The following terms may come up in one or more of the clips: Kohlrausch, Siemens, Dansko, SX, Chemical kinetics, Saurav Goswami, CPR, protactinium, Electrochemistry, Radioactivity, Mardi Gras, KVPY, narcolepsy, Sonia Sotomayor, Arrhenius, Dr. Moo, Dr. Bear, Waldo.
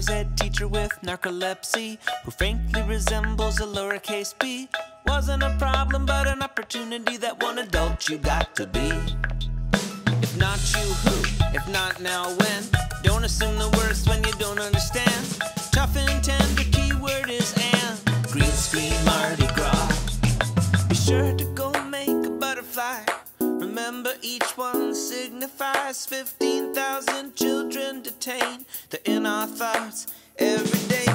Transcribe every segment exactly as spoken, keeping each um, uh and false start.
English ed teacher with narcolepsy, who frankly resembles a lowercase b. Wasn't a problem, but an opportunity. That one adult you got to be. If not you, who? If not now, when? Don't assume the worst when you don't understand. Tough and tender, keyword is and. Green screen Mardi Gras. Be sure to go make a butterfly. Remember, each one signifies fifteen thousand children detained. They're in our thoughts every day.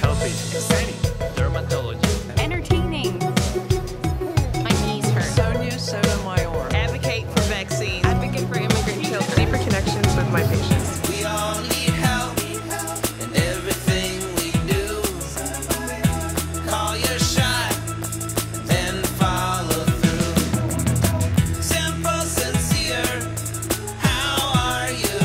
Healthy, steady, dermatology. Entertaining. My knees hurt. Sonia Sotomayor. Advocate for vaccines. Advocate for immigrant children. Deeper connections with my patients. We all need help in everything we do. Call your shot and then follow through. Simple, sincere. How are you?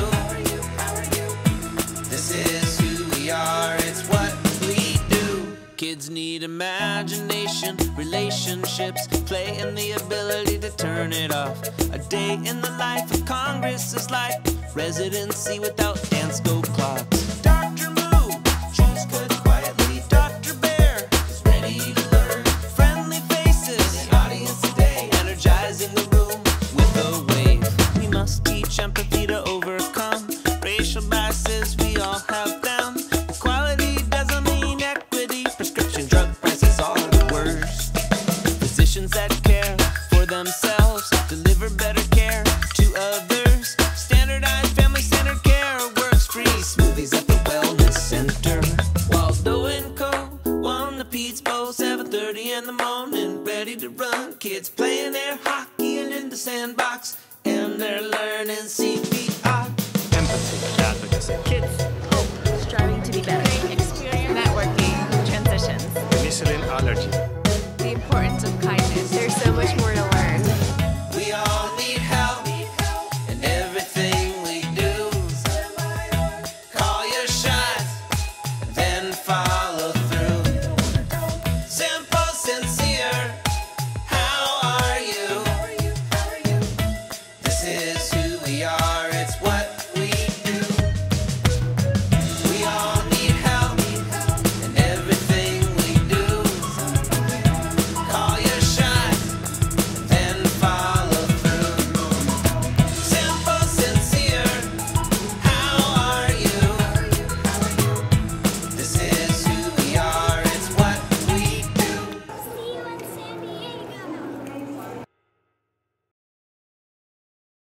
This is who we are. It's what we do. Kids need imagination, relationships, play, and the ability to turn it off. A day in the life of Congress is like residency without Dansko clocks. Doctor Moo, she's good quietly. Doctor Bear is ready to learn. Friendly faces, the audience today, energizing the room with a wave. We must teach empathy to overcome racial biases. We all have them. Equality doesn't mean equity. Prescription drug prices are the worst. Physicians that care for themselves deliver better care to others. Standardized family-centered care works free. Smoothies at the wellness center. Waldo and Co. won the Pete's Bowl, seven thirty in the morning, ready to run. Kids playing their hockey and in the sandbox, and they're learning C P R. Empathy, advocacy, kids, hope, striving to be better, experience, networking, transitions, penicillin allergy, the importance of kindness. There's so much more to learn.